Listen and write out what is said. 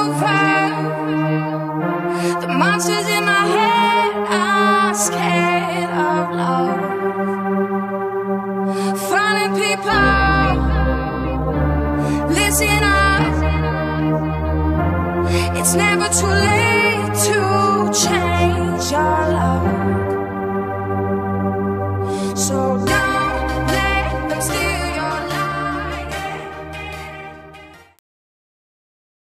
over. The monsters in my head are scared of love. Funny people, listen up. It's never too late to change your love.